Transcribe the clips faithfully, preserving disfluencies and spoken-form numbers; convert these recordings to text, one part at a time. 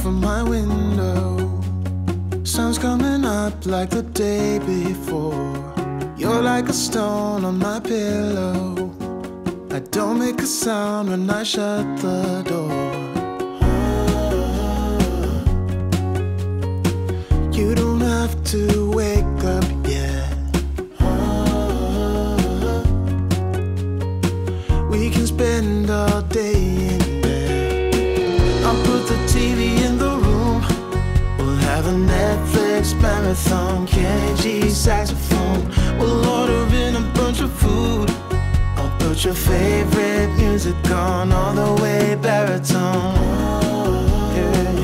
from my window. Sun's coming up like the day before. You're like a stone on my pillow. I don't make a sound when I shut the door. Oh, you don't have to wake up yet. Oh, we can spend all day in bed. I'll put the T V in the room. We'll have a Netflix marathon. Kenny G saxophone. We'll order in a bunch of food. I'll put your favorite music on, all the way baritone. Oh, yeah.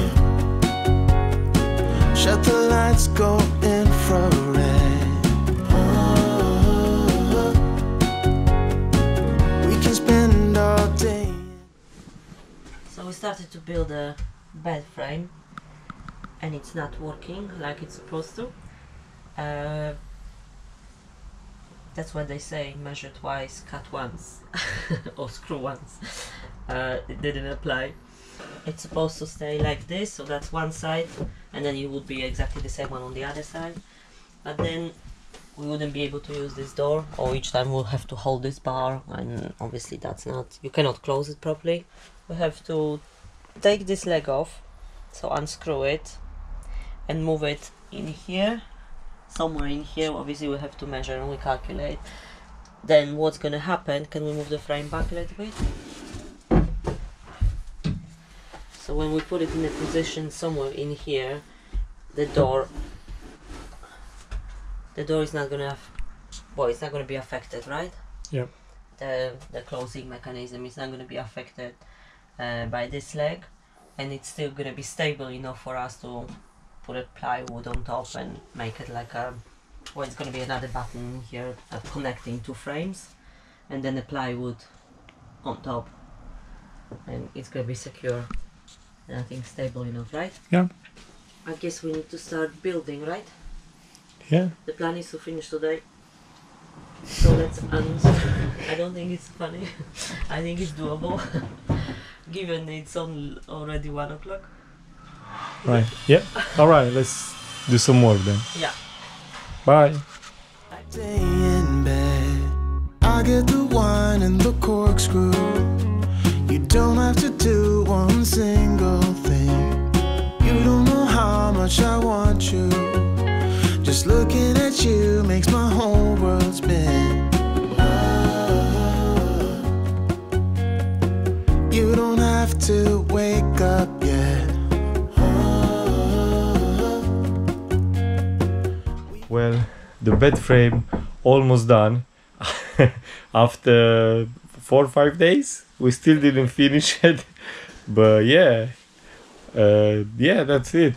Shut the lights, go infrared. Oh, we can spend all day. So we started to build a bed frame, and it's not working like it's supposed to. Uh, That's when they say measure twice, cut once, or screw once. Uh, it didn't apply. It's supposed to stay like this, so that's one side, and then it would be exactly the same one on the other side. But then we wouldn't be able to use this door, or each time we'll have to hold this bar, and obviously that's not, you cannot close it properly. We have to take this leg off, so unscrew it, and move it in here. Somewhere in here, obviously we have to measure and we calculate. Then what's going to happen, can we move the frame back a little bit? So when we put it in a position somewhere in here, the door, the door is not going to have, well, it's not going to be affected, right? Yeah. The, the closing mechanism is not going to be affected uh, by this leg, and it's still going to be stable enough for us to put a plywood on top and make it like a, well, it's going to be another button here uh, connecting two frames, and then a plywood on top, and it's going to be secure, and I think stable enough, right? Yeah. I guess we need to start building, right? Yeah. The plan is to finish today, so let's unscrew. I don't think it's funny. I think it's doable, given it's on already one o'clock. Right. Yeah. All right. Let's do some work then. Yeah. Bye. Stay in bed. I get the wine and the corkscrew. You don't have to do one single thing. You don't know how much I want you. Just looking at you makes my whole world spin. Oh, you don't have to wake up yet. Well, the bed frame almost done. After four or five days, we still didn't finish it. But yeah, uh, yeah, that's it.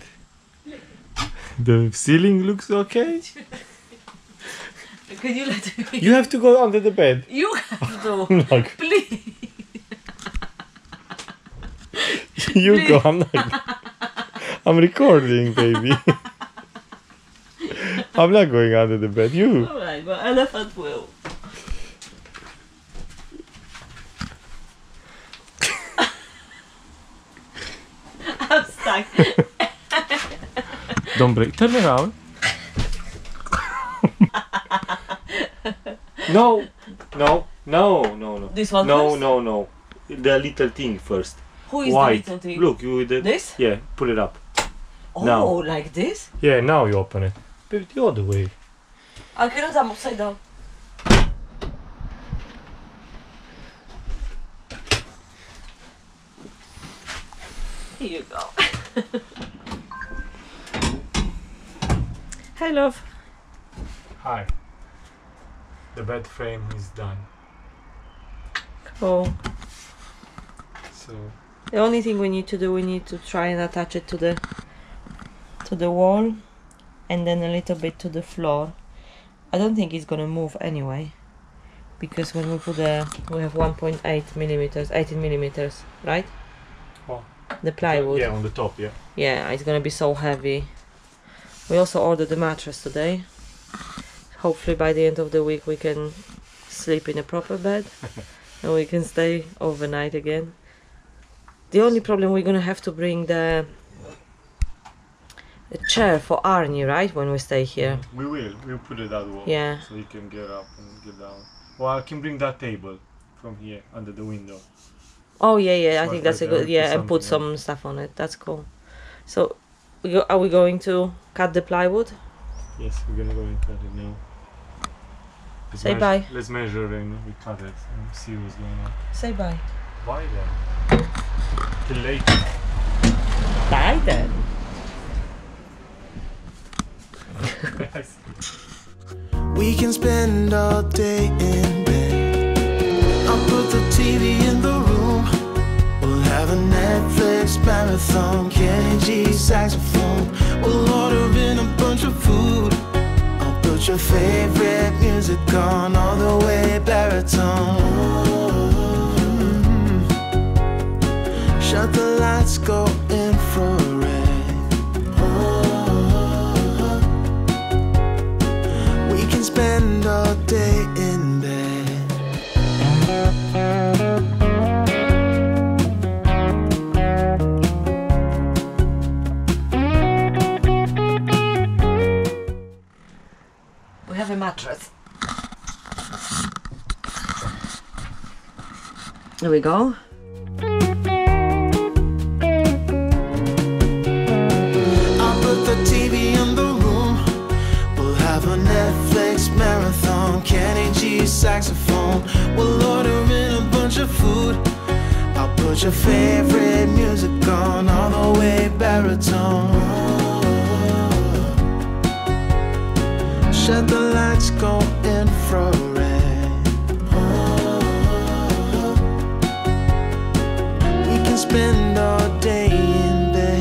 The ceiling looks okay. Can you let me? You have to go under the bed. You have to. Like, please. You please. Go. I'm not. I'm recording, baby. I'm not going under the bed, you! Alright, but elephant will. I'm stuck. Don't break. Turn around. No! No, no, no, no. This one no, first? No, no, no. The little thing first. Who is white. The little thing? Look, you did. This? Yeah, pull it up. Oh, now. Like this? Yeah, now you open it. The other way. I cannot, I'm upside down. Here you go. Hi, love. Hi. The bed frame is done. Cool. So the only thing we need to do, we need to try and attach it to the to the wall. And then a little bit to the floor. I don't think it's gonna move anyway, because when we put the, we have one point eight millimeters, eighteen millimeters, right? Oh. The plywood. Yeah, on the top, yeah. Yeah, it's gonna be so heavy. We also ordered the mattress today. Hopefully by the end of the week we can sleep in a proper bed and we can stay overnight again. The only problem, we're gonna have to bring the a chair for Arnie, right? When we stay here. We will. We'll put it at wall. Yeah. So he can get up and get down. Well, I can bring that table from here under the window. Oh yeah, yeah. So I think that's a good. Yeah, and put some stuff on it. That's cool. So, we go, are we going to cut the plywood? Yes, we're gonna go and cut it now. Let's say bye. Let's measure and we cut it and see what's going on. Say bye. Bye then. Till later. Bye then. We can spend all day in bed. I'll put the T V in the room. We'll have a Netflix marathon, Kenny G saxophone. We'll order in a bunch of food. I'll put your favorite music on, all the way baritone. Shut the lights, go infrared. Spend all day in bed. We have a mattress. There we go. I'll put the T V in the room. We'll have a Netflix marathon, Kenny G saxophone. We'll order in a bunch of food. I'll put your favorite music on, all the way baritone. Shut the lights, go infrared. We can spend all day in bed.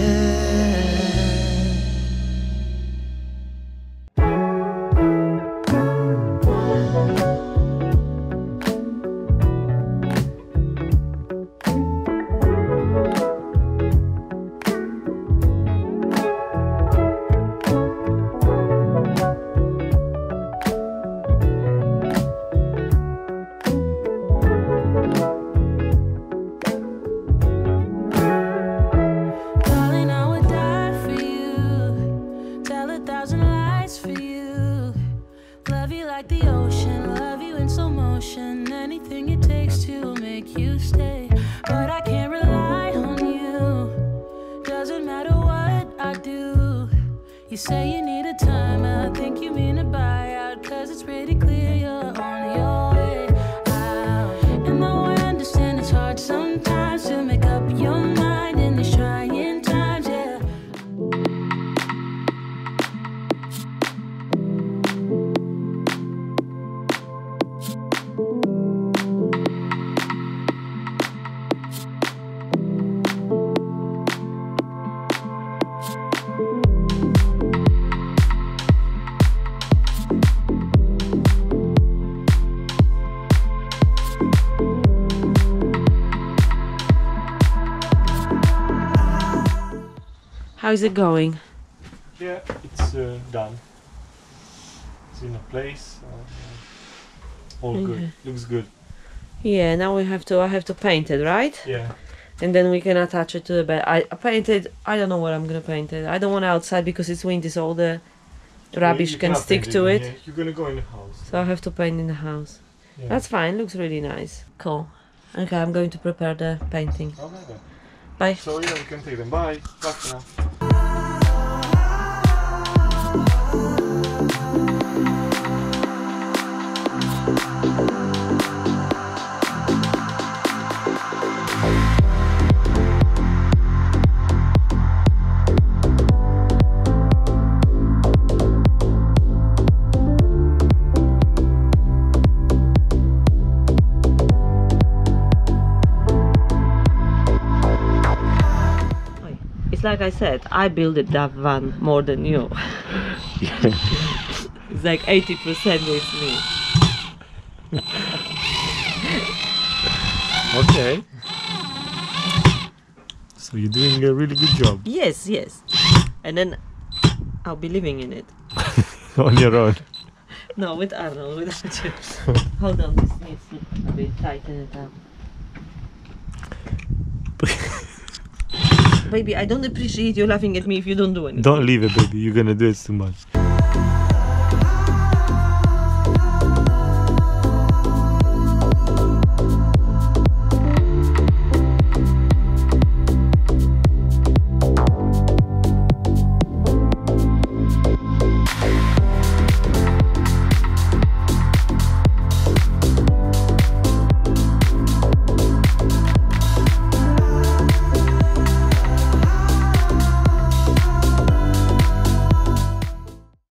How is it going? Yeah, it's uh, done. It's in a place. Uh, all okay. Good. Looks good. Yeah. Now we have to. I have to paint it, right? Yeah. And then we can attach it to the bed. I painted. I don't know where I'm gonna paint it. I don't want outside because it's windy, so all the rubbish you can stick to it. Yeah. You're gonna go in the house. So I have to paint in the house. Yeah. That's fine. Looks really nice. Cool. Okay, I'm going to prepare the painting. Okay, then. Bye. So yeah, we can take them. Bye. Bye for now. Like I said, I built that van more than you. It's like eighty percent with me. Okay. So you're doing a really good job. Yes, yes. And then I'll be living in it. On your own? No, with Arnold, without you. Hold on, this needs to be tightened up. Baby, I don't appreciate you laughing at me if you don't do anything. Don't leave it, baby. You're gonna do it too much.